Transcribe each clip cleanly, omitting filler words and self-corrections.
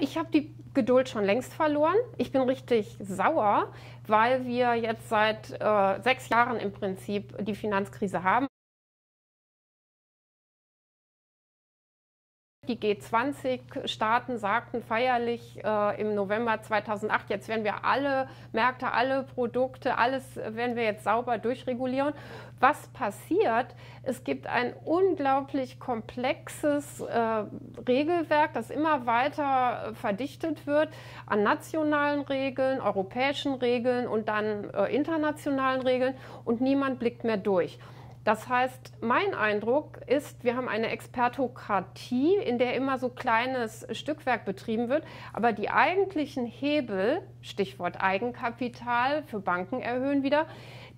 Ich habe die Geduld schon längst verloren. Ich bin richtig sauer, weil wir jetzt seit 6 Jahren im Prinzip die Finanzkrise haben. Die G20-Staaten sagten feierlich im November 2008, jetzt werden wir alle Märkte, alle Produkte, alles werden wir jetzt sauber durchregulieren. Was passiert? Es gibt ein unglaublich komplexes Regelwerk, das immer weiter verdichtet wird an nationalen Regeln, europäischen Regeln und dann internationalen Regeln, und niemand blickt mehr durch. Das heißt, mein Eindruck ist, wir haben eine Expertokratie, in der immer so kleines Stückwerk betrieben wird, aber die eigentlichen Hebel, Stichwort Eigenkapital, für Banken erhöhen wieder,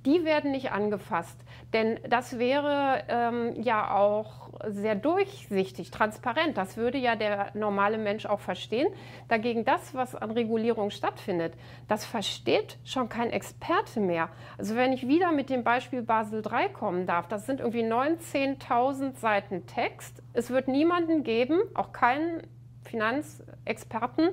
die werden nicht angefasst, denn das wäre ja auch sehr durchsichtig, transparent. Das würde ja der normale Mensch auch verstehen. Dagegen das, was an Regulierung stattfindet, das versteht schon kein Experte mehr. Also wenn ich wieder mit dem Beispiel Basel III kommen darf, das sind irgendwie 19.000 Seiten Text. Es wird niemanden geben, auch keinen Finanzexperten,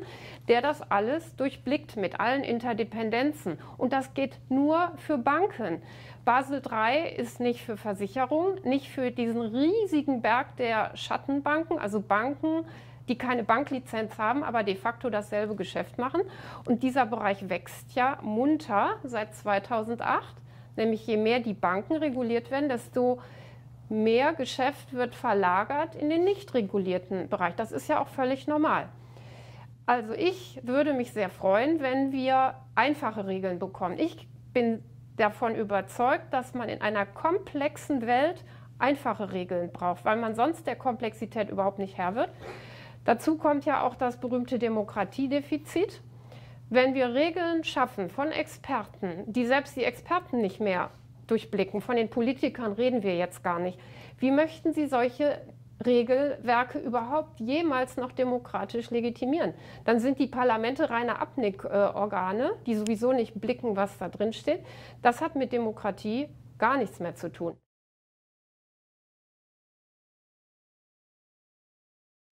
der das alles durchblickt mit allen Interdependenzen. Und das geht nur für Banken. Basel III ist nicht für Versicherungen, nicht für diesen riesigen Berg der Schattenbanken, also Banken, die keine Banklizenz haben, aber de facto dasselbe Geschäft machen. Und dieser Bereich wächst ja munter seit 2008, nämlich je mehr die Banken reguliert werden, desto mehr Geschäft wird verlagert in den nicht regulierten Bereich. Das ist ja auch völlig normal. Also ich würde mich sehr freuen, wenn wir einfache Regeln bekommen. Ich bin davon überzeugt, dass man in einer komplexen Welt einfache Regeln braucht, weil man sonst der Komplexität überhaupt nicht Herr wird. Dazu kommt ja auch das berühmte Demokratiedefizit. Wenn wir Regeln schaffen von Experten, die selbst die Experten nicht mehr durchblicken. Von den Politikern reden wir jetzt gar nicht. Wie möchten Sie solche Regelwerke überhaupt jemals noch demokratisch legitimieren? Dann sind die Parlamente reine Abnickorgane, die sowieso nicht blicken, was da drin steht. Das hat mit Demokratie gar nichts mehr zu tun.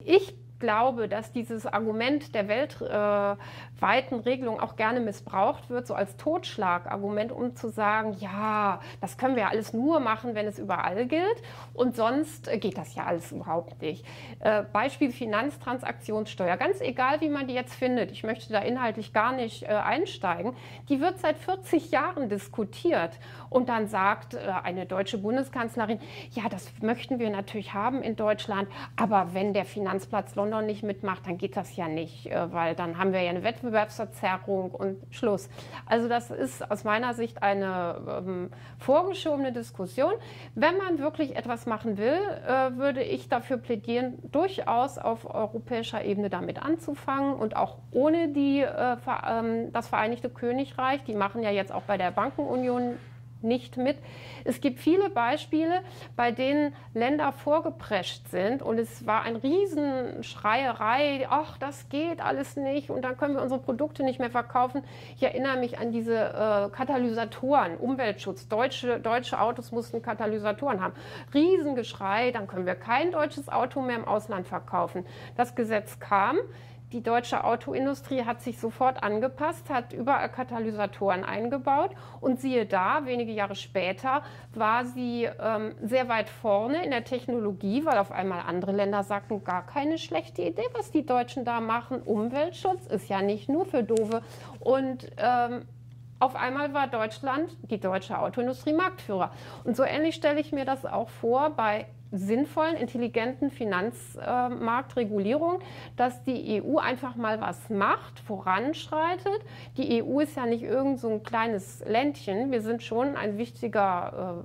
Ich glaube, dass dieses Argument der weltweiten Regelung auch gerne missbraucht wird, so als Totschlagargument, um zu sagen, ja, das können wir alles nur machen, wenn es überall gilt, und sonst geht das ja alles überhaupt nicht. Beispiel Finanztransaktionssteuer, ganz egal, wie man die jetzt findet, ich möchte da inhaltlich gar nicht einsteigen, die wird seit 40 Jahren diskutiert, und dann sagt eine deutsche Bundeskanzlerin, ja, das möchten wir natürlich haben in Deutschland, aber wenn der Finanzplatz London noch nicht mitmacht, dann geht das ja nicht, weil dann haben wir ja eine Wettbewerbsverzerrung und Schluss. Also das ist aus meiner Sicht eine vorgeschobene Diskussion. Wenn man wirklich etwas machen will, würde ich dafür plädieren, durchaus auf europäischer Ebene damit anzufangen und auch ohne das Vereinigte Königreich. Die machen ja jetzt auch bei der Bankenunion nicht mit. Es gibt viele Beispiele, bei denen Länder vorgeprescht sind, und es war eine Riesenschreierei, ach, das geht alles nicht und dann können wir unsere Produkte nicht mehr verkaufen. Ich erinnere mich an diese Katalysatoren, Umweltschutz, deutsche Autos mussten Katalysatoren haben. Riesengeschrei, dann können wir kein deutsches Auto mehr im Ausland verkaufen. Das Gesetz kam. Die deutsche Autoindustrie hat sich sofort angepasst, hat überall Katalysatoren eingebaut, und siehe da, wenige Jahre später war sie sehr weit vorne in der Technologie, weil auf einmal andere Länder sagten, gar keine schlechte Idee, was die Deutschen da machen. Umweltschutz ist ja nicht nur für Doofe. Und auf einmal war Deutschland, die deutsche Autoindustrie, Marktführer. Und so ähnlich stelle ich mir das auch vor bei sinnvollen, intelligenten Finanzmarktregulierung, dass die EU einfach mal was macht, voranschreitet. Die EU ist ja nicht irgend so ein kleines Ländchen. Wir sind schon ein wichtiger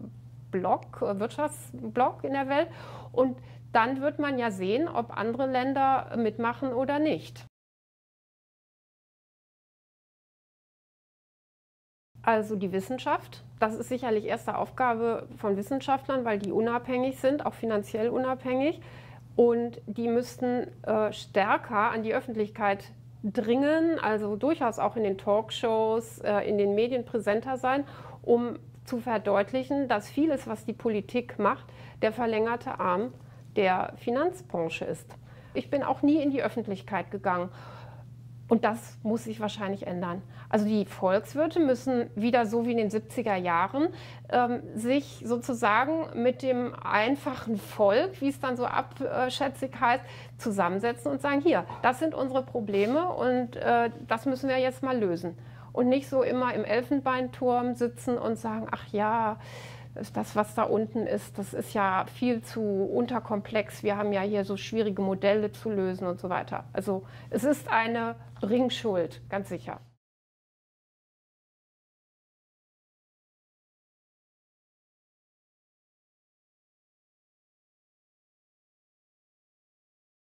Block, Wirtschaftsblock in der Welt. Und dann wird man ja sehen, ob andere Länder mitmachen oder nicht. Also die Wissenschaft, das ist sicherlich erste Aufgabe von Wissenschaftlern, weil die unabhängig sind, auch finanziell unabhängig. Und die müssten stärker an die Öffentlichkeit dringen, also durchaus auch in den Talkshows, in den Medien präsenter sein, um zu verdeutlichen, dass vieles, was die Politik macht, der verlängerte Arm der Finanzbranche ist. Ich bin auch nie in die Öffentlichkeit gegangen. Und das muss sich wahrscheinlich ändern. Also die Volkswirte müssen wieder so wie in den 70er Jahren sich sozusagen mit dem einfachen Volk, wie es dann so abschätzig heißt, zusammensetzen und sagen, hier, das sind unsere Probleme und das müssen wir jetzt mal lösen. Und nicht so immer im Elfenbeinturm sitzen und sagen, ach ja, das, was da unten ist, das ist ja viel zu unterkomplex. Wir haben ja hier so schwierige Modelle zu lösen und so weiter. Also es ist eine Bringschuld, ganz sicher.